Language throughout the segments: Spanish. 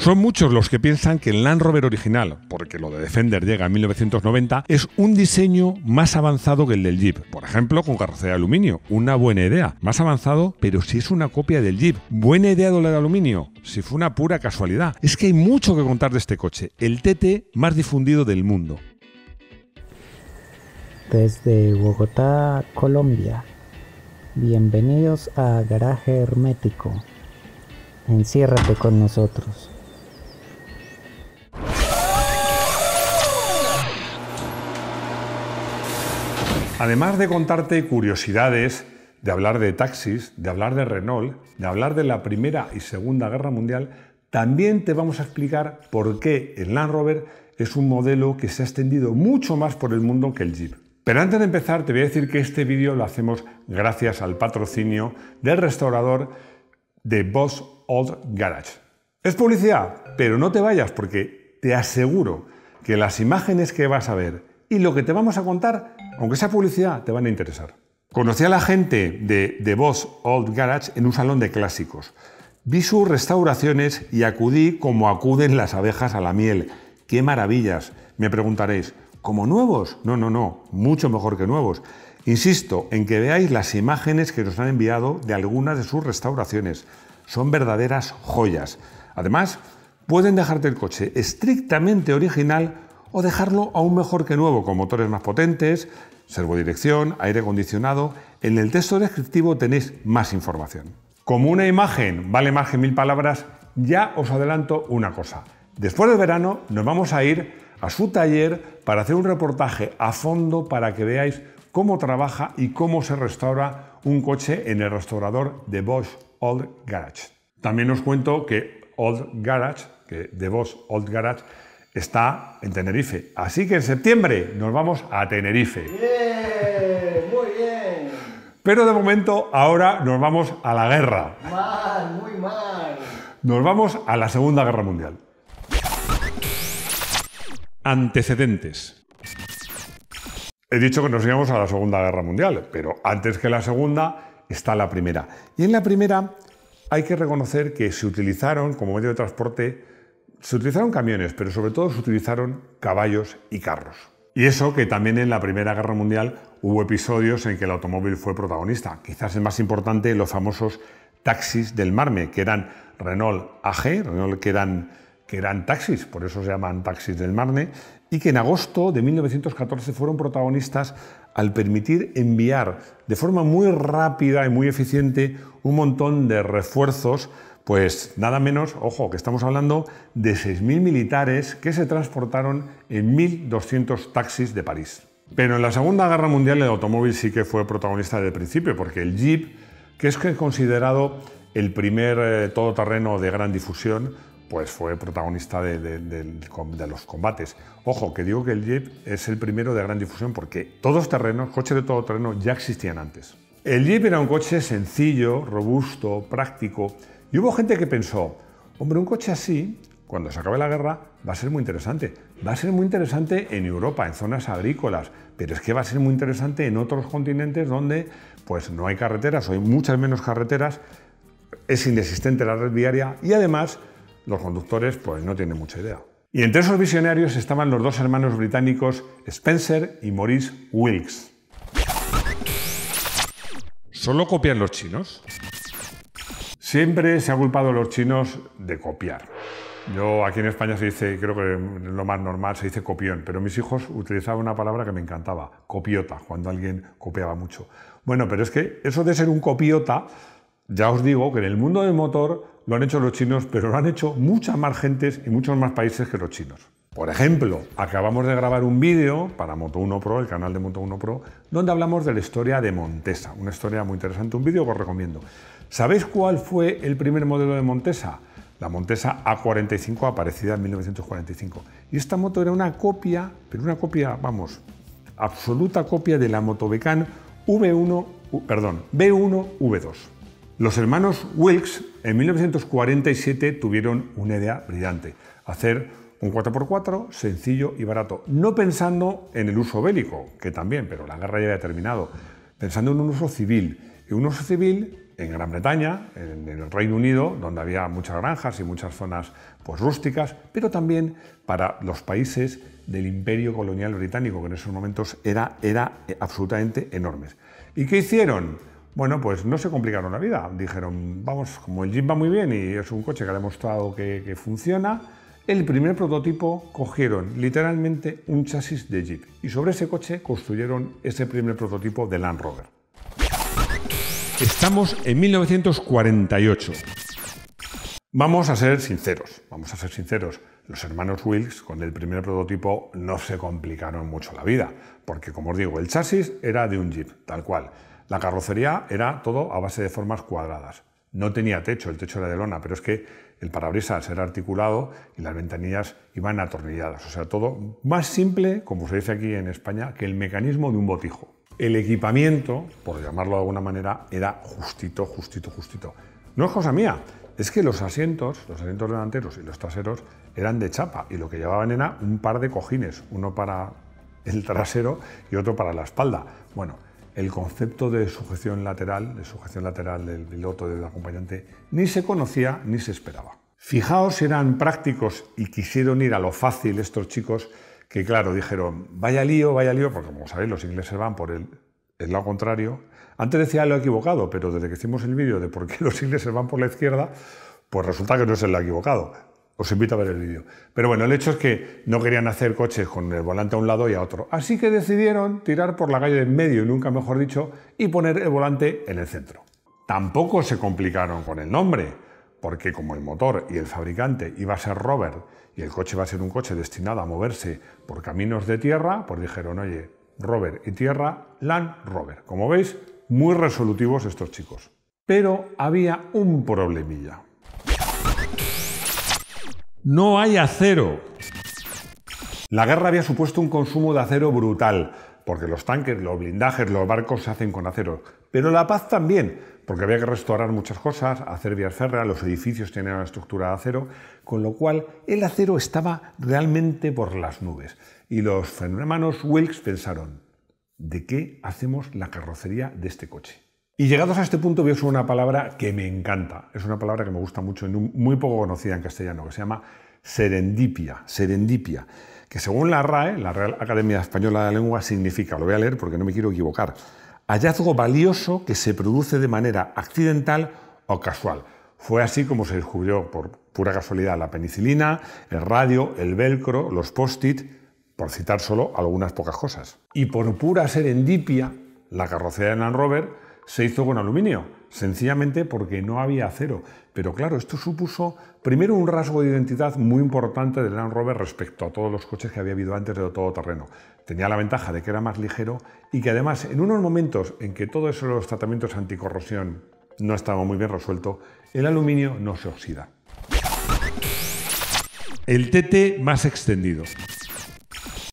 Son muchos los que piensan que el Land Rover original, porque lo de Defender llega en 1990, es un diseño más avanzado que el del Jeep, por ejemplo con carrocería de aluminio. Una buena idea, más avanzado, pero si es una copia del Jeep. Buena idea de la de aluminio, si fue una pura casualidad. Es que hay mucho que contar de este coche, el TT más difundido del mundo. Desde Bogotá, Colombia, bienvenidos a Garaje Hermético. Enciérrate con nosotros. Además de contarte curiosidades, de hablar de taxis, de hablar de Renault, de hablar de la Primera y Segunda Guerra Mundial, también te vamos a explicar por qué el Land Rover es un modelo que se ha extendido mucho más por el mundo que el Jeep. Pero antes de empezar te voy a decir que este vídeo lo hacemos gracias al patrocinio del restaurador dBoss Old Garage. Es publicidad, pero no te vayas porque te aseguro que las imágenes que vas a ver y lo que te vamos a contar, aunque sea publicidad, te van a interesar. Conocí a la gente de dBoss Old Garage en un salón de clásicos. Vi sus restauraciones y acudí como acuden las abejas a la miel. ¡Qué maravillas! Me preguntaréis, ¿como nuevos? No, no, no, mucho mejor que nuevos. Insisto en que veáis las imágenes que nos han enviado de algunas de sus restauraciones. Son verdaderas joyas. Además, pueden dejarte el coche estrictamente original o dejarlo aún mejor que nuevo, con motores más potentes, servodirección, aire acondicionado. En el texto descriptivo tenéis más información. Como una imagen vale más que 1000 palabras, ya os adelanto una cosa. Después del verano nos vamos a ir a su taller para hacer un reportaje a fondo para que veáis cómo trabaja y cómo se restaura un coche en el restaurador dBoss Old Garage. También os cuento que dBoss Old Garage está en Tenerife, así que en septiembre nos vamos a Tenerife. ¡Bien! ¡Muy bien! Pero de momento ahora nos vamos a la guerra. ¡Mal! ¡Muy mal! Nos vamos a la Segunda Guerra Mundial. Antecedentes. He dicho que nos íbamos a la Segunda Guerra Mundial, pero antes que la Segunda está la Primera. Y en la Primera hay que reconocer que se utilizaron como medio de transporte, se utilizaron camiones, pero sobre todo se utilizaron caballos y carros. Y eso que también en la Primera Guerra Mundial hubo episodios en que el automóvil fue protagonista. Quizás el más importante, los famosos taxis del Marne, que eran Renault AG, que eran taxis, por eso se llaman taxis del Marne, y que en agosto de 1914 fueron protagonistas al permitir enviar de forma muy rápida y muy eficiente un montón de refuerzos, pues nada menos, ojo, que estamos hablando de 6000 militares que se transportaron en 1200 taxis de París. Pero en la Segunda Guerra Mundial el automóvil sí que fue protagonista desde el principio, porque el Jeep, que es considerado el primer todoterreno de gran difusión, pues fue protagonista de los combates. Ojo, que digo que el Jeep es el primero de gran difusión porque coches de todoterreno ya existían antes. El Jeep era un coche sencillo, robusto, práctico, y hubo gente que pensó, hombre, un coche así, cuando se acabe la guerra, va a ser muy interesante. Va a ser muy interesante en Europa, en zonas agrícolas, pero es que va a ser muy interesante en otros continentes donde pues no hay carreteras, o hay muchas menos carreteras, es inexistente la red viaria y además los conductores pues no tienen mucha idea. Y entre esos visionarios estaban los dos hermanos británicos Spencer y Maurice Wilkes. ¿Solo copian los chinos? Siempre se ha culpado a los chinos de copiar. Yo aquí en España se dice, creo que lo más normal, se dice copión, pero mis hijos utilizaban una palabra que me encantaba, copiota, cuando alguien copiaba mucho. Bueno, pero es que eso de ser un copiota, ya os digo que en el mundo del motor lo han hecho los chinos, pero lo han hecho muchas más gentes y muchos más países que los chinos. Por ejemplo, acabamos de grabar un vídeo para Moto1 Pro, el canal de Moto1 Pro, donde hablamos de la historia de Montesa, una historia muy interesante, un vídeo que os recomiendo. ¿Sabéis cuál fue el primer modelo de Montesa? La Montesa A45, aparecida en 1945. Y esta moto era una copia, pero una copia, vamos, absoluta copia de la Motobecán B1-V2. Los hermanos Wilkes en 1947 tuvieron una idea brillante, hacer un 4x4 sencillo y barato, no pensando en el uso bélico, que también, pero la guerra ya había terminado, pensando en un uso civil. en Gran Bretaña, en el Reino Unido, donde había muchas granjas y muchas zonas pues, rústicas, pero también para los países del Imperio Colonial Británico, que en esos momentos era absolutamente enormes. ¿Y qué hicieron? Bueno, pues no se complicaron la vida. Dijeron, vamos, como el Jeep va muy bien y es un coche que ha demostrado que funciona, el primer prototipo cogieron literalmente un chasis de Jeep y sobre ese coche construyeron ese primer prototipo de Land Rover. Estamos en 1948. Vamos a ser sinceros, Los hermanos Wilkes con el primer prototipo no se complicaron mucho la vida, porque como os digo, el chasis era de un Jeep, tal cual. La carrocería era todo a base de formas cuadradas. No tenía techo, el techo era de lona, pero es que el parabrisas era articulado y las ventanillas iban atornilladas. O sea, todo más simple, como se dice aquí en España, que el mecanismo de un botijo. El equipamiento, por llamarlo de alguna manera, era justito, justito. No es cosa mía, es que los asientos delanteros y los traseros eran de chapa y lo que llevaban era un par de cojines, uno para el trasero y otro para la espalda. Bueno, el concepto de sujeción lateral, del piloto, del acompañante, ni se conocía ni se esperaba. Fijaos si eran prácticos y quisieron ir a lo fácil estos chicos, que claro, dijeron, vaya lío, porque como sabéis, los ingleses van por el lado contrario. Antes decía lo equivocado, pero desde que hicimos el vídeo de por qué los ingleses van por la izquierda, pues resulta que no es el lado equivocado. Os invito a ver el vídeo. Pero bueno, el hecho es que no querían hacer coches con el volante a un lado y a otro, así que decidieron tirar por la calle de en medio, nunca mejor dicho, y poner el volante en el centro. Tampoco se complicaron con el nombre, porque como el motor y el fabricante iba a ser Rover y el coche iba a ser un coche destinado a moverse por caminos de tierra, pues dijeron, oye, Rover y tierra, Land Rover. Como veis, muy resolutivos estos chicos. Pero había un problemilla. ¡No hay acero! La guerra había supuesto un consumo de acero brutal, porque los tanques, los blindajes, los barcos se hacen con acero. Pero la paz también, porque había que restaurar muchas cosas, hacer vías férreas, los edificios tenían una estructura de acero, con lo cual el acero estaba realmente por las nubes. Y los hermanos Wilkes pensaron, ¿de qué hacemos la carrocería de este coche? Y llegados a este punto voy a usar una palabra que me encanta, es una palabra que me gusta mucho y muy poco conocida en castellano, que se llama serendipia, que según la RAE, la Real Academia Española de la Lengua, significa, lo voy a leer porque no me quiero equivocar, hallazgo valioso que se produce de manera accidental o casual. Fue así como se descubrió por pura casualidad la penicilina, el radio, el velcro, los post-it, por citar solo algunas pocas cosas. Y por pura serendipia, la carrocería de Land Rover se hizo con aluminio, sencillamente porque no había acero. Pero claro, esto supuso primero un rasgo de identidad muy importante del Land Rover respecto a todos los coches que había habido antes de todoterreno. Tenía la ventaja de que era más ligero y que además en unos momentos en que todo eso de los tratamientos anticorrosión no estaba muy bien resuelto, el aluminio no se oxida. El TT más extendido.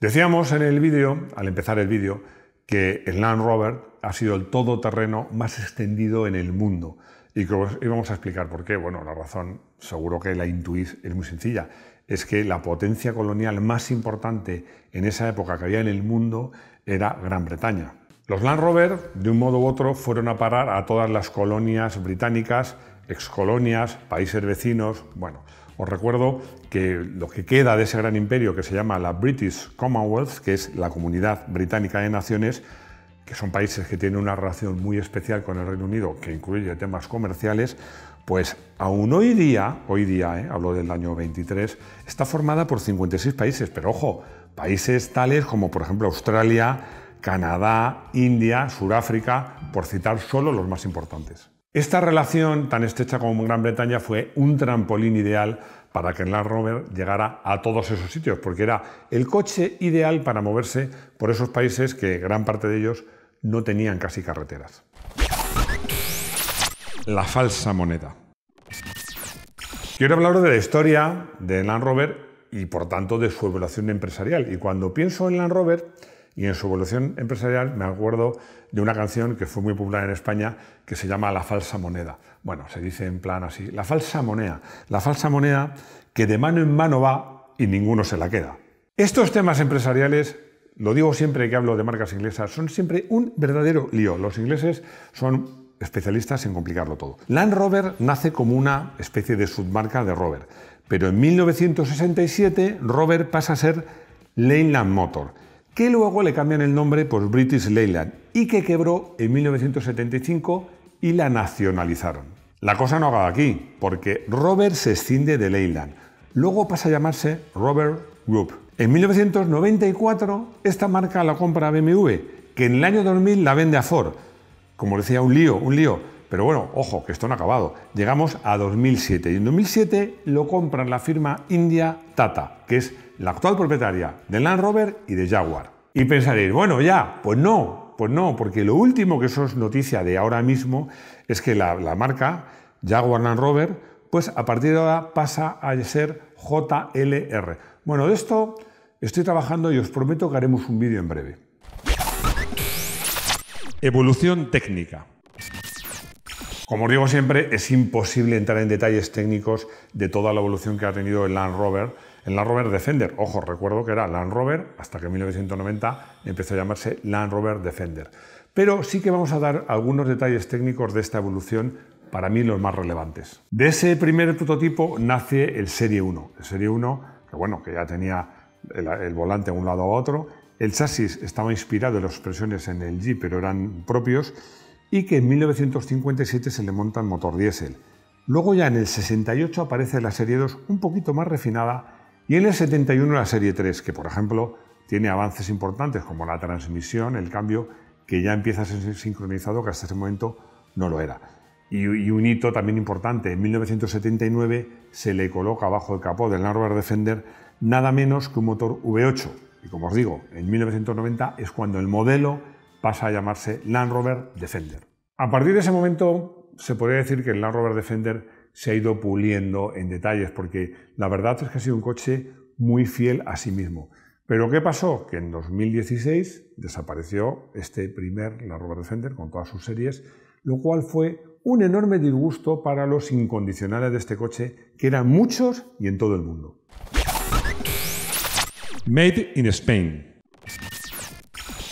Decíamos en el vídeo, al empezar el vídeo, que el Land Rover ha sido el todoterreno más extendido en el mundo y que os íbamos a explicar por qué. Bueno, la razón, seguro que la intuís, es muy sencilla. Es que la potencia colonial más importante en esa época que había en el mundo era Gran Bretaña. Los Land Rover, de un modo u otro, fueron a parar a todas las colonias británicas, excolonias, países vecinos. Bueno, os recuerdo que lo que queda de ese gran imperio que se llama la British Commonwealth, que es la Comunidad Británica de Naciones, que son países que tienen una relación muy especial con el Reino Unido, que incluye temas comerciales, pues aún hoy día, hablo del año 23, está formada por 56 países, pero ojo, países tales como por ejemplo Australia, Canadá, India, Sudáfrica, por citar solo los más importantes. Esta relación tan estrecha como Gran Bretaña fue un trampolín ideal para que el Land Rover llegara a todos esos sitios, porque era el coche ideal para moverse por esos países que gran parte de ellos no tenían casi carreteras. La falsa moneda. Quiero hablaros de la historia de Land Rover y por tanto de su evolución empresarial. Y cuando pienso en Land Rover y en su evolución empresarial, me acuerdo de una canción que fue muy popular en España que se llama La falsa moneda. Bueno, se dice en plan así, la falsa moneda que de mano en mano va y ninguno se la queda. Estos temas empresariales, lo digo siempre que hablo de marcas inglesas, son siempre un verdadero lío. Los ingleses son especialistas en complicarlo todo. Land Rover nace como una especie de submarca de Rover, pero en 1967 Rover pasa a ser Leyland Motor, que luego le cambian el nombre por British Leyland y que quebró en 1975 y la nacionalizaron. La cosa no acaba aquí, porque Rover se escinde de Leyland, luego pasa a llamarse Rover Group. En 1994 esta marca la compra BMW, que en el año 2000 la vende a Ford. Como decía, un lío, pero bueno, ojo, que esto no ha acabado. Llegamos a 2007 y en 2007 lo compran la firma india Tata, que es la actual propietaria de Land Rover y de Jaguar. Y pensaréis, bueno, ya, pues no, porque lo último que eso es noticia de ahora mismo es que la marca Jaguar Land Rover, pues a partir de ahora pasa a ser JLR. Bueno, de esto estoy trabajando y os prometo que haremos un vídeo en breve. Evolución técnica. Como os digo siempre, es imposible entrar en detalles técnicos de toda la evolución que ha tenido el Land Rover Defender. Ojo, recuerdo que era Land Rover hasta que en 1990 empezó a llamarse Land Rover Defender. Pero sí que vamos a dar algunos detalles técnicos de esta evolución, para mí los más relevantes. De ese primer prototipo nace el Serie 1. El Serie 1, que bueno, que ya tenía el volante de un lado a otro. El chasis estaba inspirado en las expresiones en el Jeep, pero eran propios, y que en 1957 se le monta el motor diésel. Luego ya en el 68 aparece la Serie 2 un poquito más refinada y en el 71 la Serie 3, que por ejemplo tiene avances importantes como la transmisión, el cambio, que ya empieza a ser sincronizado, que hasta ese momento no lo era. Y un hito también importante, en 1979 se le coloca bajo el capó del Land Rover Defender nada menos que un motor V8. Y como os digo, en 1990 es cuando el modelo pasa a llamarse Land Rover Defender. A partir de ese momento se podría decir que el Land Rover Defender se ha ido puliendo en detalles, porque la verdad es que ha sido un coche muy fiel a sí mismo. Pero ¿qué pasó? Que en 2016 desapareció este primer Land Rover Defender con todas sus series, lo cual fue un enorme disgusto para los incondicionales de este coche, que eran muchos y en todo el mundo. Made in Spain.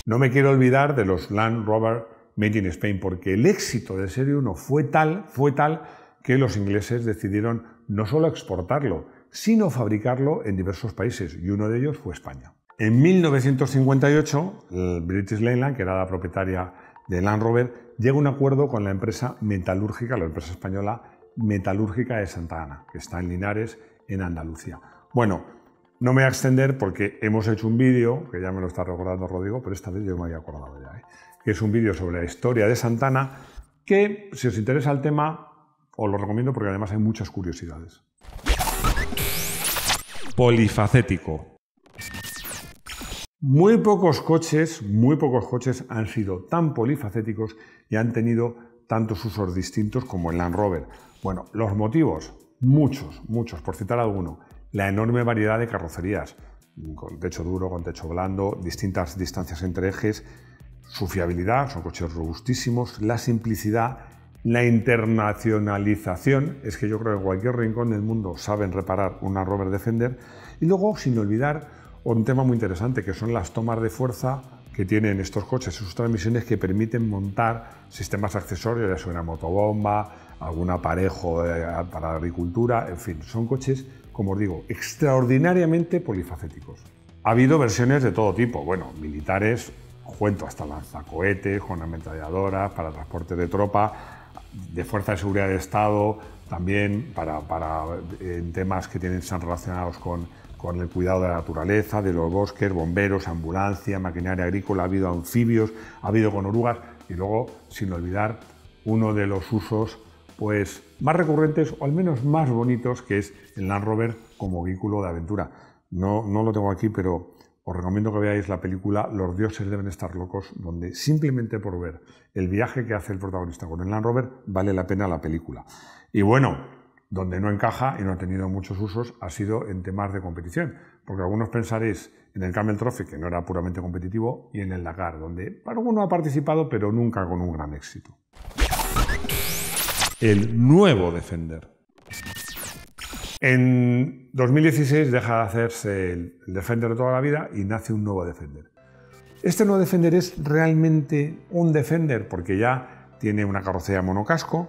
No me quiero olvidar de los Land Rover Made in Spain, porque el éxito del Serie 1 fue tal que los ingleses decidieron no solo exportarlo, sino fabricarlo en diversos países, y uno de ellos fue España. En 1958, el British Leyland, que era la propietaria de Land Rover, llega a un acuerdo con la empresa metalúrgica, la empresa española metalúrgica de Santa Ana, que está en Linares, en Andalucía. Bueno, no me voy a extender porque hemos hecho un vídeo, que ya me lo está recordando Rodrigo, pero esta vez yo me había acordado ya, que es un vídeo sobre la historia de Santa Ana, que si os interesa el tema, os lo recomiendo porque además hay muchas curiosidades. Polifacético. Muy pocos coches han sido tan polifacéticos y han tenido tantos usos distintos como el Land Rover. Bueno, los motivos, muchos, por citar alguno. La enorme variedad de carrocerías, con techo duro, con techo blando, distintas distancias entre ejes, su fiabilidad, son coches robustísimos, la simplicidad, la internacionalización, es que yo creo que en cualquier rincón del mundo saben reparar una Rover Defender, y luego, sin olvidar, un tema muy interesante, que son las tomas de fuerza que tienen estos coches, sus transmisiones que permiten montar sistemas accesorios, ya sea una motobomba, algún aparejo para agricultura, en fin, son coches, como os digo, extraordinariamente polifacéticos. Ha habido versiones de todo tipo, bueno, militares, cuento hasta lanzacohetes, con ametralladoras, para transporte de tropa, de fuerza de seguridad de Estado, también para temas que están relacionados con el cuidado de la naturaleza, de los bosques, bomberos, ambulancia, maquinaria agrícola, ha habido anfibios, ha habido con orugas, y luego, sin olvidar, uno de los usos pues más recurrentes o al menos más bonitos, que es el Land Rover como vehículo de aventura. No lo tengo aquí, pero os recomiendo que veáis la película Los dioses deben estar locos, donde simplemente por ver el viaje que hace el protagonista con el Land Rover vale la pena la película. Y bueno, donde no encaja y no ha tenido muchos usos ha sido en temas de competición, porque algunos pensaréis en el Camel Trophy, que no era puramente competitivo, y en el Dakar, donde alguno ha participado pero nunca con un gran éxito. El nuevo Defender. En 2016 deja de hacerse el Defender de toda la vida y nace un nuevo Defender. Este nuevo Defender es realmente un Defender, porque ya tiene una carrocería monocasco,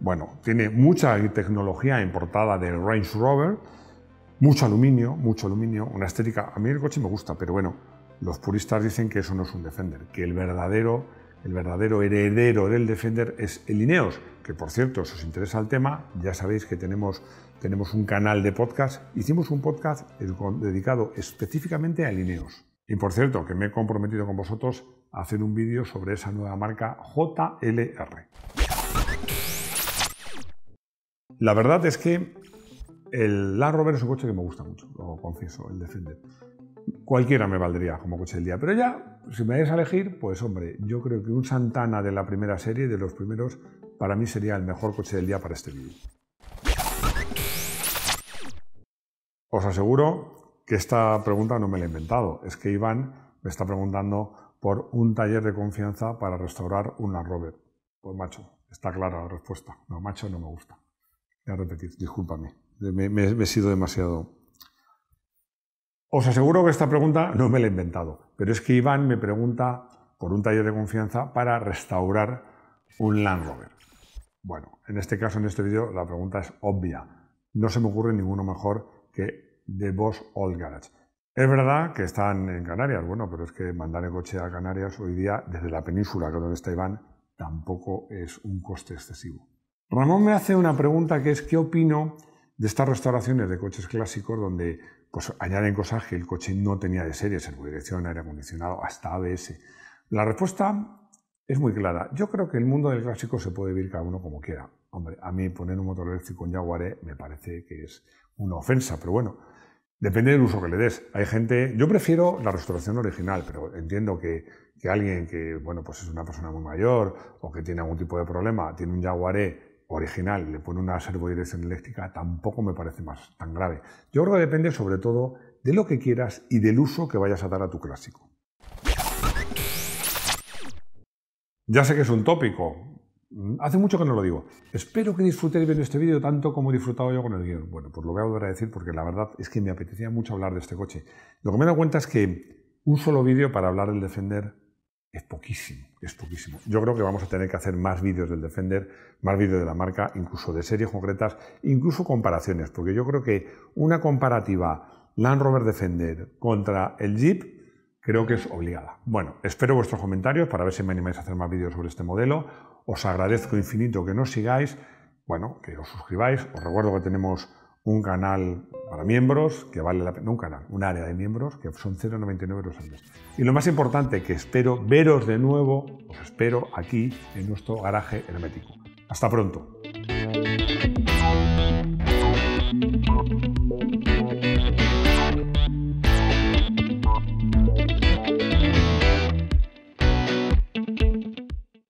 bueno, tiene mucha tecnología importada del Range Rover, mucho aluminio, una estética. A mí el coche me gusta, pero bueno, los puristas dicen que eso no es un Defender, que el verdadero heredero del Defender es el INEOS, que por cierto, si os interesa el tema, ya sabéis que tenemos un canal de podcast, hicimos un podcast dedicado específicamente al INEOS. Y por cierto, que me he comprometido con vosotros a hacer un vídeo sobre esa nueva marca JLR. La verdad es que el Land Rover es un coche que me gusta mucho, lo confieso, el Defender. Cualquiera me valdría como coche del día, pero ya, si me dais a elegir, pues hombre, yo creo que un Santana de la primera serie, de los primeros, para mí sería el mejor coche del día para este vídeo. Os aseguro que esta pregunta no me la he inventado, es que Iván me está preguntando por un taller de confianza para restaurar un Land Rover. Pues macho, está clara la respuesta, no, macho, no me gusta. Voy a repetir, discúlpame, me he sido demasiado... Os aseguro que esta pregunta no me la he inventado, pero es que Iván me pregunta por un taller de confianza para restaurar un Land Rover. Bueno, en este caso, en este vídeo, la pregunta es obvia. No se me ocurre ninguno mejor que dBoss Old Garage. Es verdad que están en Canarias, bueno, pero es que mandar el coche a Canarias hoy día desde la península, que es donde está Iván, tampoco es un coste excesivo. Ramón me hace una pregunta que es ¿qué opino de estas restauraciones de coches clásicos donde pues añaden cosas que el coche no tenía de serie, servodirección, aire acondicionado, hasta ABS? La respuesta es muy clara. Yo creo que el mundo del clásico se puede vivir cada uno como quiera. Hombre, a mí poner un motor eléctrico en Jaguar me parece que es una ofensa, pero bueno, depende del uso que le des. Hay gente... Yo prefiero la restauración original, pero entiendo que alguien que, bueno, pues es una persona muy mayor o que tiene algún tipo de problema, tiene un Jaguar original, le pone una servodirección eléctrica, tampoco me parece más tan grave. Yo creo que depende sobre todo de lo que quieras y del uso que vayas a dar a tu clásico. Ya sé que es un tópico, hace mucho que no lo digo. Espero que disfrutéis viendo este vídeo tanto como he disfrutado yo con el guión. Bueno, pues lo voy a volver a decir porque la verdad es que me apetecía mucho hablar de este coche. Lo que me he dado cuenta es que un solo vídeo para hablar del Defender es poquísimo, es poquísimo. Yo creo que vamos a tener que hacer más vídeos del Defender, más vídeos de la marca, incluso de series concretas, incluso comparaciones, porque yo creo que una comparativa Land Rover Defender contra el Jeep creo que es obligada. Bueno, espero vuestros comentarios para ver si me animáis a hacer más vídeos sobre este modelo. Os agradezco infinito que nos sigáis, bueno, que os suscribáis. Os recuerdo que tenemos un canal para miembros, que vale la pena, no un canal, un área de miembros, que son 0,99 € al mes. Y lo más importante, que espero veros de nuevo, os espero aquí en nuestro garaje hermético. ¡Hasta pronto!